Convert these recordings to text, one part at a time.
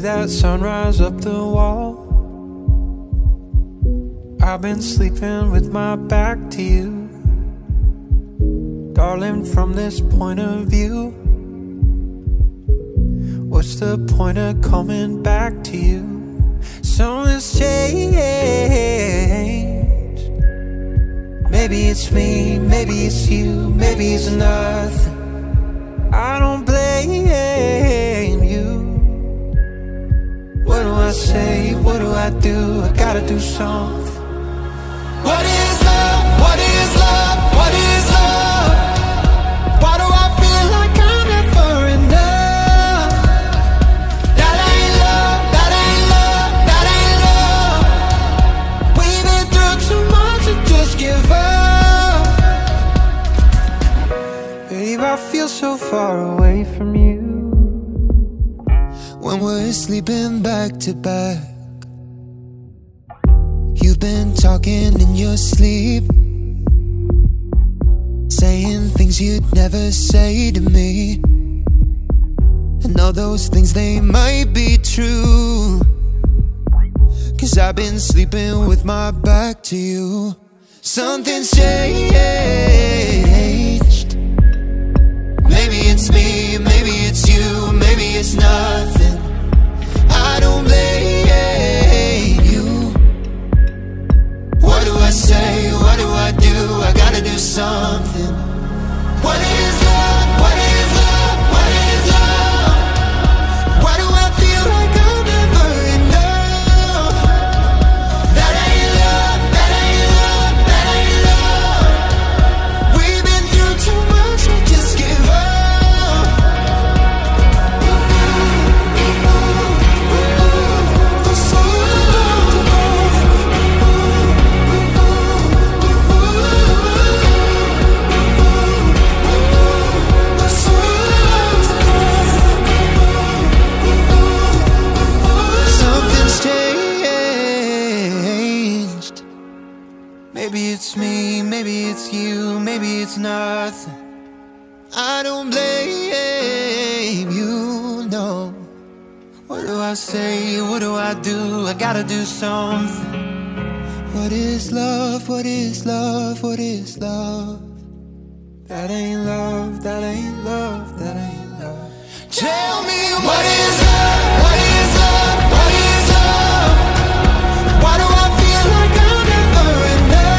see that sunrise up the wall. I've been sleeping with my back to you, darling, from this point of view. What's the point of coming back to you? Something's changed. Maybe it's me, maybe it's you, maybe it's nothing. I don't blame you. What do I say? What do I do? I gotta do something. What is love? What is love? What is love? Why do I feel like I'm never enough? That ain't love, that ain't love, that ain't love. We've been through too much to just give up. Babe, I feel so far away from you when we're sleeping back to back. Been talking in your sleep, saying things you'd never say to me, and all those things, they might be true, 'cause I've been sleeping with my back to you. Something's changed. Maybe it's me, maybe it's you, maybe it's nothing. I don't blame you. What do I say? What do? I gotta do something. What is love? What is love? What is love? Why do I feel like I'm never enough? That ain't love, that ain't love, that ain't love. We've been through too much to just give up. Maybe it's me, maybe it's you, maybe it's nothing. I don't blame you, no. What do I say? What do? I gotta do something. What is love? What is love? What is love? That ain't love, that ain't love, that ain't love. Tell me what is love? What is love? What is love? Why do I feel like I'm never enough?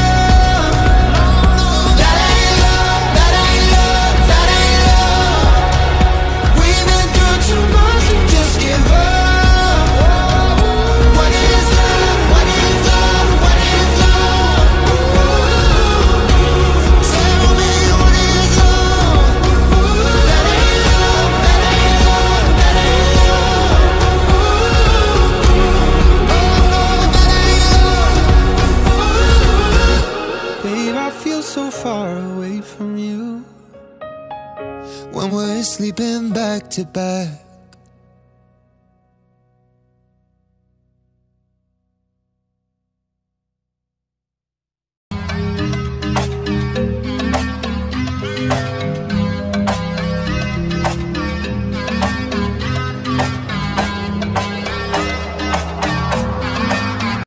Sleeping back to back.